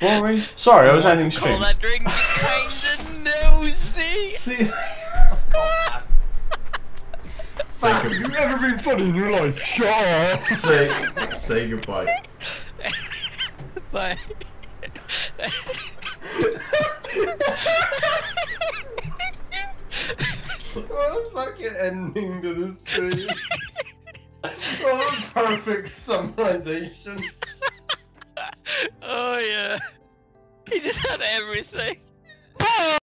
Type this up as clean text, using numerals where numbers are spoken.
What were we? Sorry, I was ending stream. Call that drink kind of nosy. See. Have you ever been funny in your life? Shut up! Say goodbye. Bye. What a fucking ending to this stream. What a perfect summarization. Oh yeah. He just had everything.